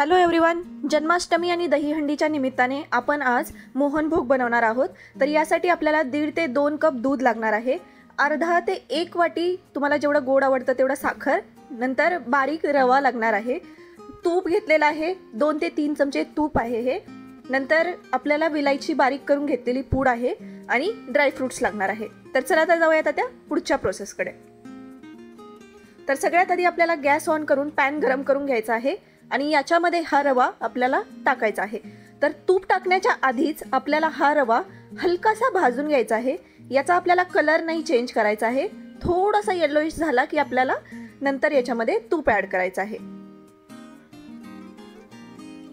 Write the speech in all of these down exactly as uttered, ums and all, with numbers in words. Hello everyone, Janmashtami आणि दहीहंडीच्या निमित्ताने आपण आज मोहन भोग बनवणार आहोत। तर यासाठी आपल्याला दीड ते दोन कप दूध लागणार आहे, अर्धा ते एक वाटी तुम्हाला जेवढं गोड आवडतं तेवढं साखर, नंतर बारीक रवा लागणार आहे, तूप घेतलेलं आहे, दोन ते तीन चमचे तूप आहे हे, नंतर आपल्याला विलायची बारीक करून घेतलेली पूड आहे आणि ड्रायफ्रुट्स लागणार आहे। तर चला आता जाऊयात आता पुढच्या प्रोसेसकडे। तर सगळ्यात आधी आपल्याला गॅस ऑन करून पॅन गरम करून घ्यायचा आहे आणि याच्यामध्ये हा रवा आपल्याला टाकायचा आहे। तर तूप टाकण्याच्या आधीच आपल्याला हा रवा हलकासा भाजून घ्यायचा आहे, याचा आपल्याला कलर नाही चेंज करायचा आहे, थोडासा येलोइश झाला की आपल्याला नंतर याच्यामध्ये तूप ऍड करायचं आहे।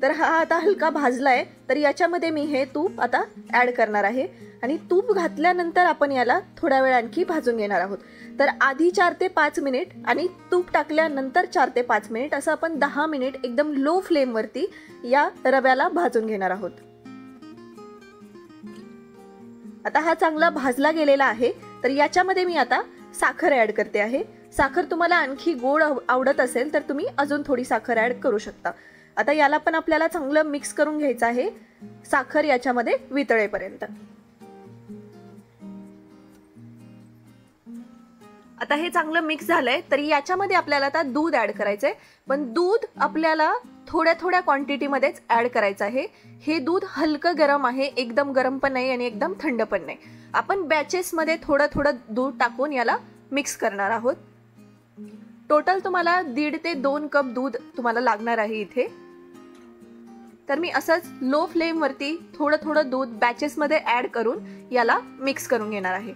तर हा आता हलका भाजला आहे, तर याच्यामध्ये मी हे तूप आता ॲड करणार आहे आणि तूप घातल्यानंतर आपण याला थोडा वेळ आणखी भाजून घेणार आहोत। तर आधी चार ते पाच मिनिट आणि तूप टाकल्यानंतर चार ते पाच मिनिट असं आपण दहा मिनिट एकदम लो फ्लेमवरती या रव्याला भाजून घेणार आहोत। आता हा चांगला भाजला गेलेला आहे, तर याच्यामध्ये मी आता साखर ॲड करते आहे। साखर तुम्हाला आणखी गोड आवडत असेल तर तुम्ही अजून थोडी साखर ॲड करू शकता। आता याला पण आपल्याला चांगलं मिक्स करून घ्यायचं आहे, साखर याच्यामध्ये वितळेपर्यंत। आता हे चांगलं मिक्स झालंय, तरी याच्यामध्ये आपल्याला आता दूध ऍड करायचंय, पण दूध आपल्याला थोड्या थोड्या क्वांटिटीमध्येच ऍड करायचं आहे। हे दूध हलकं गरम आहे, एकदम गरम पण नाही आणि एकदम थंड पण नाही। आपण बॅचेसमध्ये थोडं थोडं दूध टाकून याला मिक्स करणार आहोत। टोटल तुम्हाला दीड ते दोन कप दूध तुम्हाला लागणार आहे इथे। तर मी असंच लो फ्लेमवरती थोडं थोडं दूध बॅचेसमध्ये ॲड करून याला मिक्स करून घेणार आहे।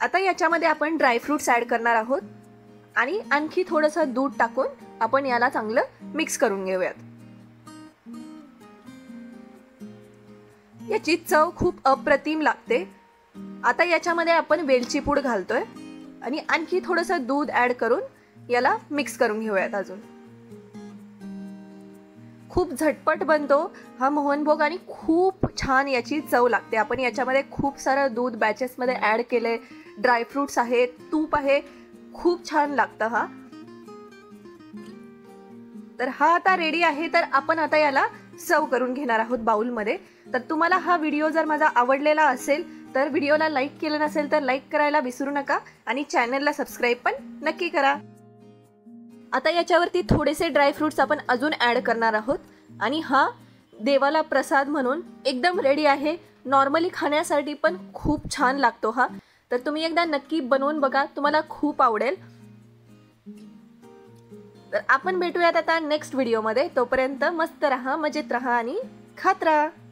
आता याच्यामध्ये आपण ड्रायफ्रूट्स ॲड करणार आहोत आणि आणखी थोडंसं दूध टाकून आपण याला चांगलं मिक्स करून घेऊयात। याची चव खूप अप्रतिम लागते। आता याच्यामध्ये आपण वेलची पूड घालतोय आणि आणखी थोडंसं दूध ॲड करून याला मिक्स करून घेऊयात अजून। खूप झटपट बनतो हा मोहनभोग आणि खूप छान याची चव लागते। आपण याच्यामध्ये खूप सारं दूध बॅचेसमध्ये ॲड केले, ड्रायफ्रूट्स आहेत, तूप आहे, खूप छान लागतं हा। तर हा आता रेडी आहे, तर आपण आता याला सर्व करून घेणार आहोत बाउलमध्ये। तर तुम्हाला हा व्हिडिओ जर माझा आवडलेला असेल तर व्हिडिओला लाईक केलं नसेल तर लाईक करायला विसरू नका आणि चॅनलला सबस्क्राईब पण नक्की करा। आता याच्यावरती थोडेसे ड्रायफ्रूट्स आपण अजून ॲड करणार आहोत आणि हा देवाला प्रसाद म्हणून एकदम रेडी आहे। नॉर्मली खाण्यासाठी पण खूप छान लागतो हा, तर तुम्ही एकदा नक्की बनवून बघा, तुम्हाला खूप आवडेल। तर आपण भेटूयात आता नेक्स्ट व्हिडिओमध्ये। तोपर्यंत मस्त रहा, मजेत रहा आणि खात रहा।